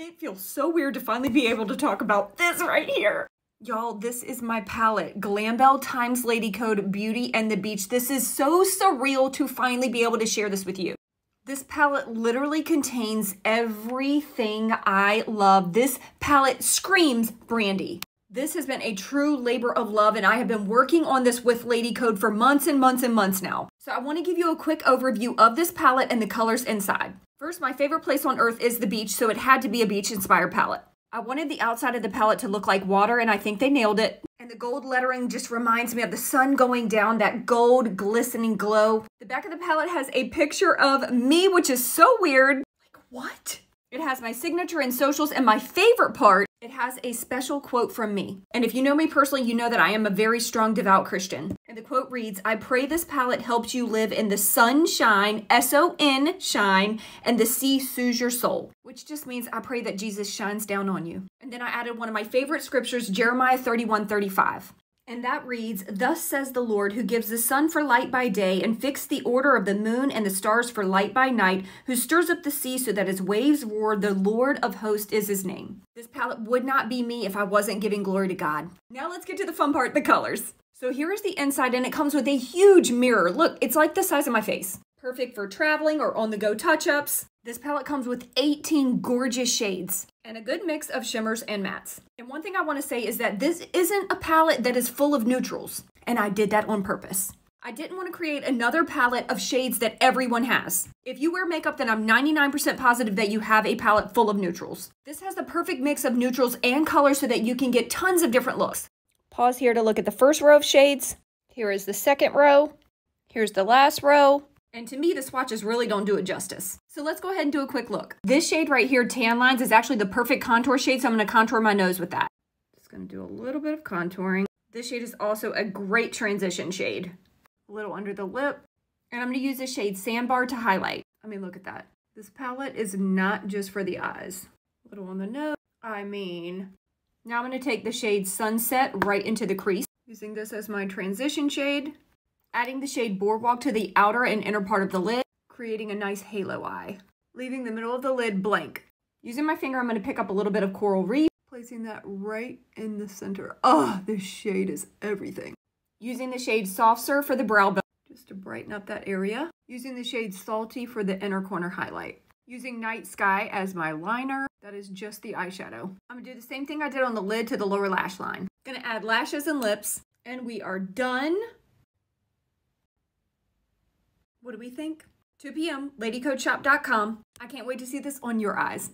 It feels so weird to finally be able to talk about this right here. Y'all, this is my palette, Glam Belle x Lady Code Beauty and the Beach. This is so surreal to finally be able to share this with you. This palette literally contains everything I love. This palette screams Brandy. This has been a true labor of love, and I have been working on this with Lady Code for months and months and months now. So I want to give you a quick overview of this palette and the colors inside. First, my favorite place on earth is the beach, so it had to be a beach-inspired palette. I wanted the outside of the palette to look like water, and I think they nailed it. And the gold lettering just reminds me of the sun going down, that gold glistening glow. The back of the palette has a picture of me, which is so weird. Like, what? It has my signature and socials, and my favorite part, it has a special quote from me. And if you know me personally, you know that I am a very strong, devout Christian. And the quote reads, "I pray this palette helps you live in the sunshine, S-O-N, shine, and the sea soothes your soul." Which just means I pray that Jesus shines down on you. And then I added one of my favorite scriptures, Jeremiah 31:35. And that reads, "Thus says the Lord, who gives the sun for light by day and fixed the order of the moon and the stars for light by night, who stirs up the sea so that his waves roar, the Lord of hosts is his name." This palette would not be me if I wasn't giving glory to God. Now let's get to the fun part, the colors. So here is the inside, and it comes with a huge mirror. Look, it's like the size of my face. Perfect for traveling or on-the-go touch-ups. This palette comes with 18 gorgeous shades and a good mix of shimmers and mattes. And one thing I want to say is that this isn't a palette that is full of neutrals, and I did that on purpose. I didn't want to create another palette of shades that everyone has. If you wear makeup, then I'm 99% positive that you have a palette full of neutrals. This has the perfect mix of neutrals and colors so that you can get tons of different looks. Pause here to look at the first row of shades. Here is the second row. Here's the last row. And to me, the swatches really don't do it justice. So let's go ahead and do a quick look. This shade right here, Tan Lines, is actually the perfect contour shade, so I'm going to contour my nose with that. Just going to do a little bit of contouring. This shade is also a great transition shade. A little under the lip. And I'm going to use the shade Sandbar to highlight. I mean, look at that. This palette is not just for the eyes. A little on the nose. I mean, now I'm going to take the shade Sunset right into the crease. Using this as my transition shade. Adding the shade Boardwalk to the outer and inner part of the lid, creating a nice halo eye. Leaving the middle of the lid blank. Using my finger, I'm going to pick up a little bit of Coral Reef, placing that right in the center. Oh, this shade is everything. Using the shade Soft Serve for the brow bone, just to brighten up that area. Using the shade Salty for the inner corner highlight. Using Night Sky as my liner. That is just the eyeshadow. I'm going to do the same thing I did on the lid to the lower lash line. Going to add lashes and lips, and we are done. What do we think? 2 p.m. LadyCodeShop.com. I can't wait to see this on your eyes.